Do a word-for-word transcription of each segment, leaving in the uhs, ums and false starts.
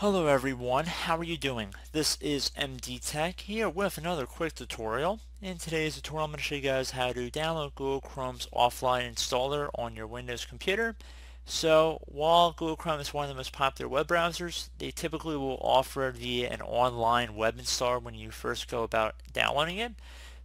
Hello everyone, how are you doing? This is M D Tech here with another quick tutorial. In today's tutorial I'm going to show you guys how to download Google Chrome's offline installer on your Windows computer. So while Google Chrome is one of the most popular web browsers, they typically will offer via an online web installer when you first go about downloading it.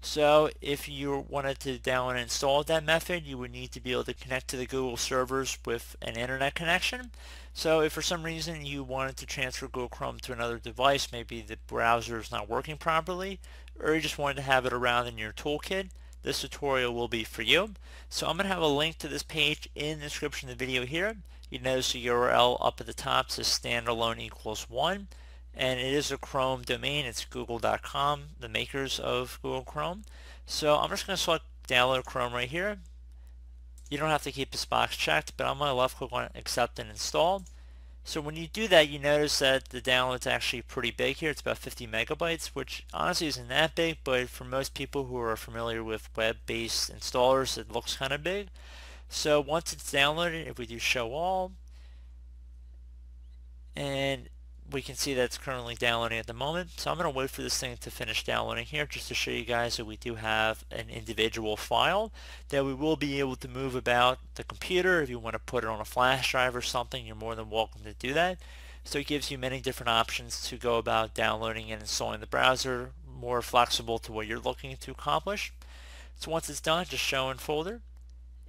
So if you wanted to download and install that method, you would need to be able to connect to the Google servers with an internet connection. So if for some reason you wanted to transfer Google Chrome to another device, maybe the browser is not working properly, or you just wanted to have it around in your toolkit, this tutorial will be for you. So I'm going to have a link to this page in the description of the video here. You notice the U R L up at the top says standalone equals one. And it is a Chrome domain. It's google dot com, the makers of Google Chrome. So I'm just going to select download Chrome right here. You don't have to keep this box checked, but I'm going to left click on accept and install. So when you do that, you notice that the download's actually pretty big here. It's about fifty megabytes, which honestly isn't that big, but for most people who are familiar with web-based installers, it looks kind of big. So once it's downloaded, if we do show all, and we can see that's currently downloading at the moment. So I'm going to wait for this thing to finish downloading here just to show you guys that we do have an individual file that we will be able to move about the computer. If you want to put it on a flash drive or something, you're more than welcome to do that. So it gives you many different options to go about downloading and installing the browser, more flexible to what you're looking to accomplish. So once it's done, just show in folder.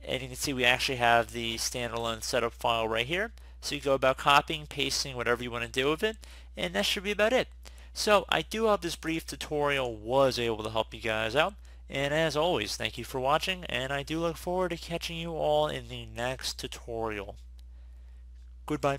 And you can see we actually have the standalone setup file right here. So you go about copying, pasting, whatever you want to do with it, and that should be about it. So I do hope this brief tutorial was able to help you guys out, and as always, thank you for watching, and I do look forward to catching you all in the next tutorial. Goodbye.